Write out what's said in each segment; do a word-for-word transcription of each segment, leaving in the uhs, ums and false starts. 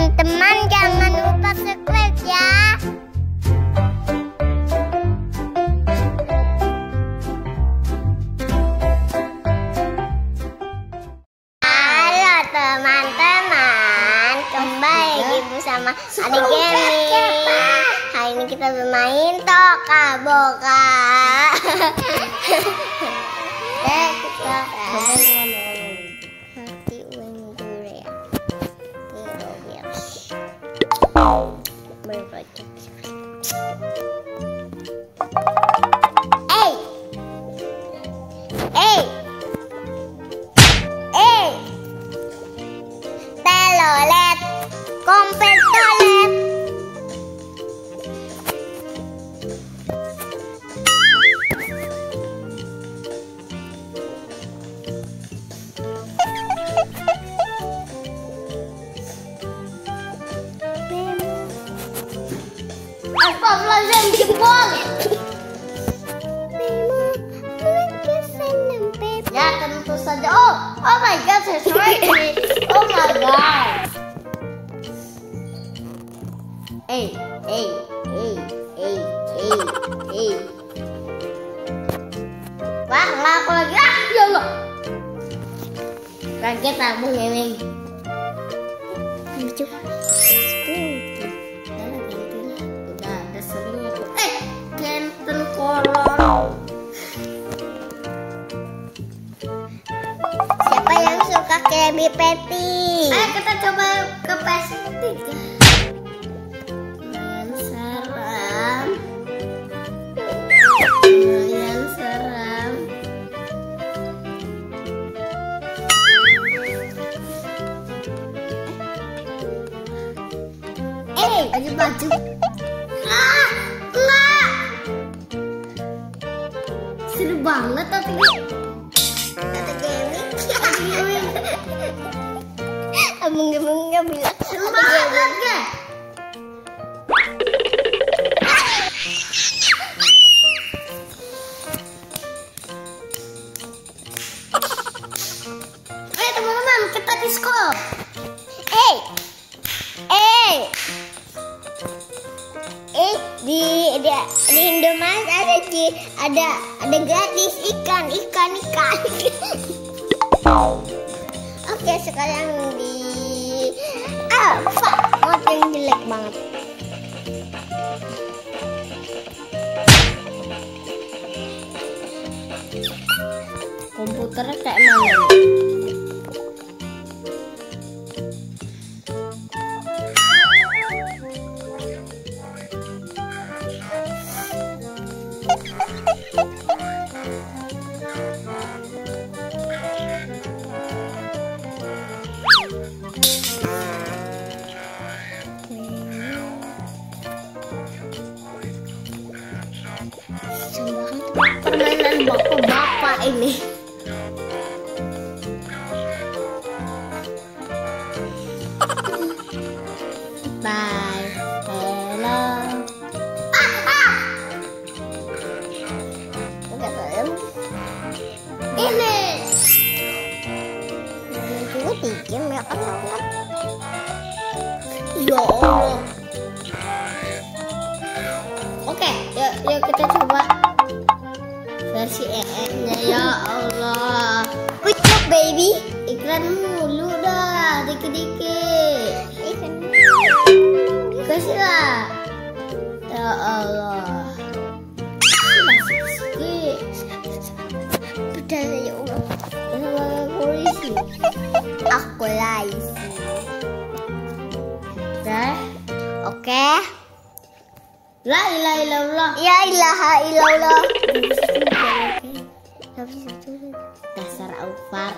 teman-teman jangan lupa subscribe ya. Halo teman-teman, kembali ibu sama adik Gemi. Hari ini kita bermain Toca Boca. Eh, kita bermain. Oh, oh my God, there's right. Oh my God. Hey, hey, hey, hey, hey, hey. Wah, ngaku lagi. Ah, ya Allah. Kaget aku, Miming. Lucu. Udah ada semuanya. Eh, kenten kolor. Krabby Patty. Ayo kita coba ke pasti. Yang seram, yang seram. Eh, baju baju. Ah, enggak. Seru banget tapi. Abang-abang gak bilang seru banget gak? Ayo teman-teman kita disco. Eh, eh, eh di di di Indomaret ada di ada ada gratis ikan ikan ikan. Oke, sekarang di apa? Yang jelek banget. Komputernya kayak mana? Permainan bapak-bapak ini. Bye. Hello. Ah, ah. Enggak tahu. Ini. Ini tiga mereka banget. Ya Allah. Oke, yuk, yuk kita coba. Versi E M-nya ya Allah. What's up baby? Iklan mulu dah, dikit-dikit. Iklan mulu. Kasih lah. Ya Allah. Masih sikit. Berdarah ya Allah. Aku isi. Aku lah isi. Dah. Oke. La ilaha illallah. Ya ilaha illallah. Dasar Alvar.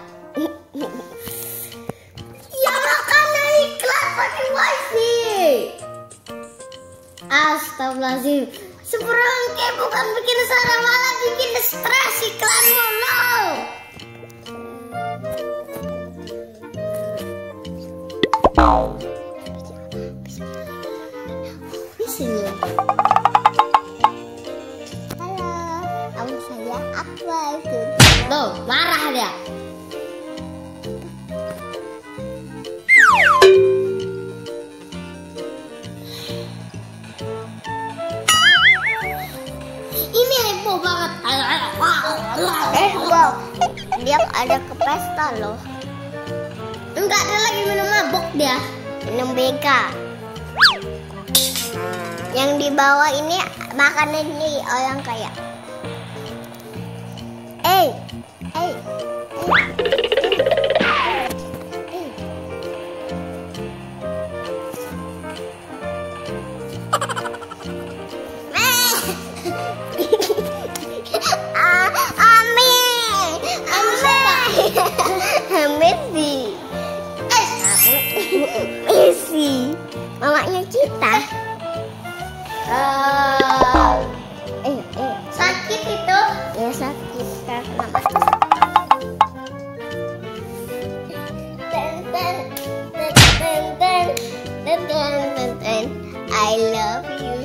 Ya makanya iklan pakai wifi. Astagfirullahaladzim. Seberang kayak bukan bikin sarang malah bikin stres iklan mulu. Tuh, marah dia. Wow, dia ada ke pesta loh. Enggak, dia lagi minum mabuk dia. Minum B K. Yang dibawa ini makanan ini orang kaya. Eh, eh, Messi, Messi, mamanya Cita. Uh, eh, eh, sakit itu? Ya sakit. Mama. Ten, ten, ten, ten, ten, ten, ten, ten, ten. I love you.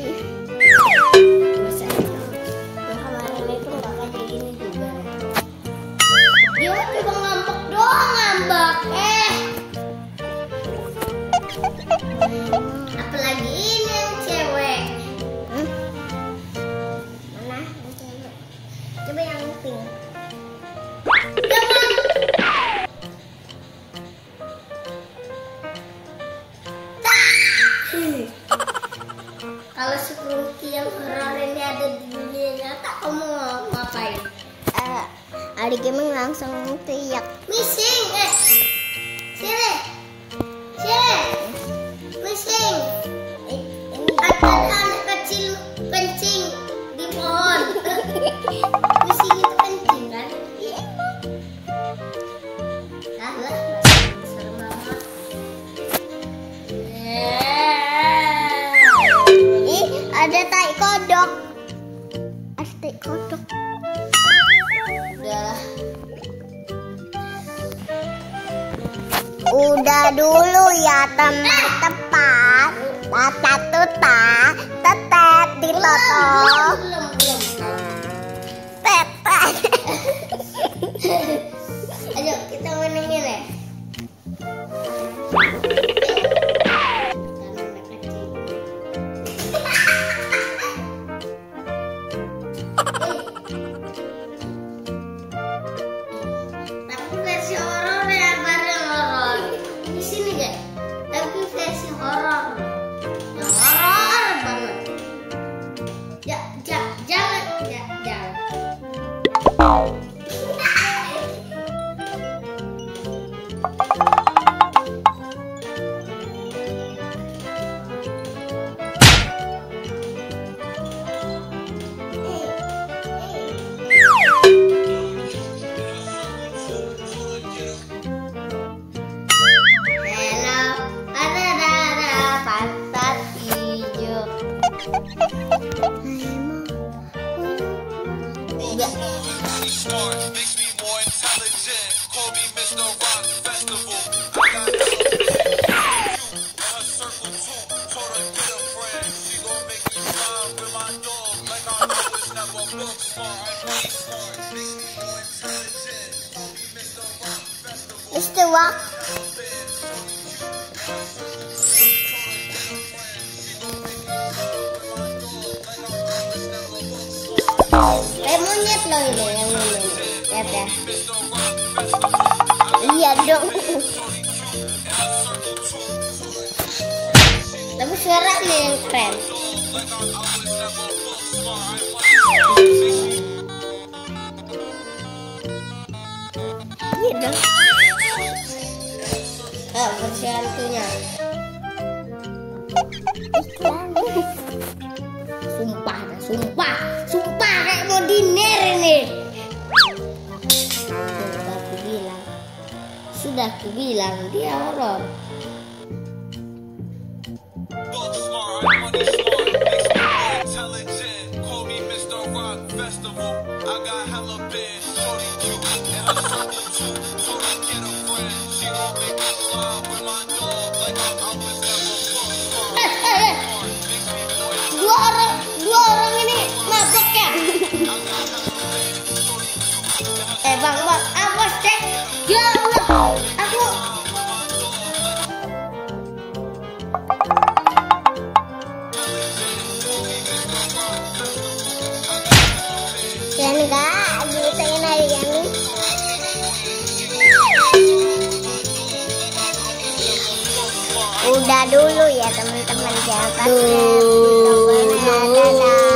Apalagi ini yang cewek. Hmm? Mana yang cewek? Coba yang pink. Kalau security yang horor ini ada di dunia nyata, kamu mau ngapain? Uh, adik emang langsung teriak. Missing, eh. Sini, sini. Missing. Ada anak kecil kencing di pohon. Missing itu kencing kan? Iya. Nah, lah. Serem banget. Ih, ada tai kodok. Ada tai kodok. Udah. Udah dulu ya teman-teman. Tata tuta, tetet di loto. Belum, belum, belum. Tetet. Ayo kita menangin ya. Mister Rock. Eh, monyet loh ini yang ini. Lihat ya. Iya dong. Tapi suaranya yang keren. Iya dong. Oh, versi hantunya. Sumpah, sumpah, sumpah kayak mau diner ini. Sudah aku bilang, sudah aku bilang dia horor. Bang, bang, awas deh. Ya Allah, aku Udah dulu ya teman-teman, jangan lupa.